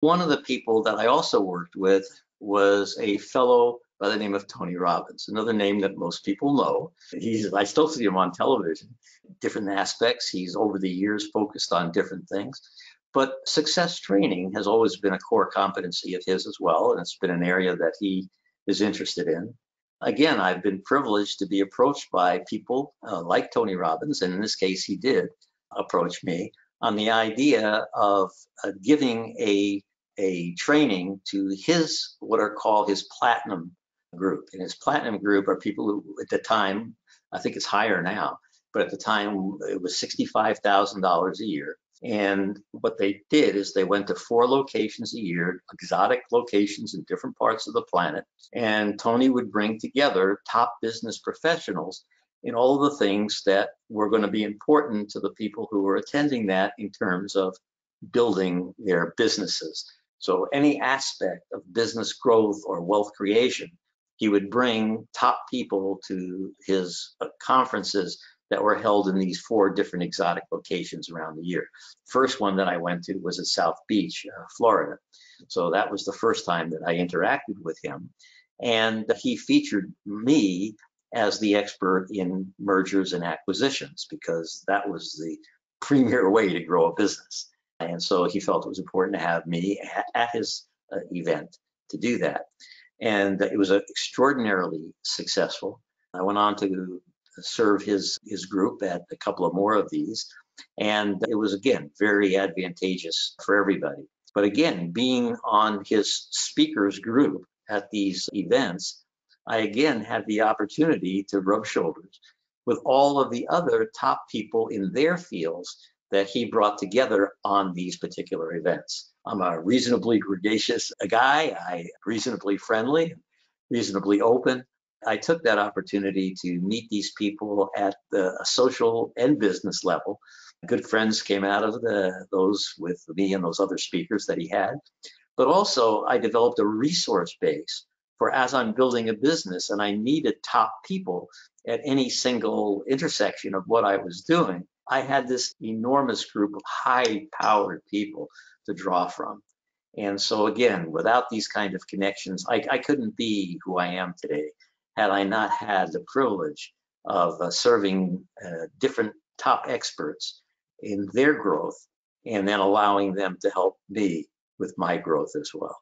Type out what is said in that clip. One of the people that I also worked with was a fellow by the name of Tony Robbins, another name that most people know. I still see him on television, different aspects. He's over the years focused on different things, but success training has always been a core competency of his as well. And it's been an area that he is interested in. Again, I've been privileged to be approached by people like Tony Robbins, and in this case, he did approach me on the idea of giving a training to his, what are called his platinum group. And his platinum group are people who, at the time, I think it's higher now, but at the time it was $65,000 a year. And what they did is they went to 4 locations a year, exotic locations in different parts of the planet. And Tony would bring together top business professionals in all of the things that were going to be important to the people who were attending that in terms of building their businesses. So any aspect of business growth or wealth creation, he would bring top people to his conferences that were held in these 4 different exotic locations around the year. First one that I went to was at South Beach, Florida. So that was the first time that I interacted with him. And he featured me as the expert in mergers and acquisitions, because that was the premier way to grow a business. And so he felt it was important to have me at his event to do that. And it was extraordinarily successful. I went on to serve his group at a couple of more of these. And it was, again, very advantageous for everybody. But again, being on his speakers group at these events, I again had the opportunity to rub shoulders with all of the other top people in their fields that he brought together on these particular events. I'm a reasonably gracious guy, I'm reasonably friendly, reasonably open. I took that opportunity to meet these people at the social and business level. Good friends came out of those with me and those other speakers that he had. But also I developed a resource base for as I'm building a business and I needed top people at any single intersection of what I was doing. I had this enormous group of high-powered people to draw from. And so again, without these kind of connections, I couldn't be who I am today had I not had the privilege of serving different top experts in their growth and then allowing them to help me with my growth as well.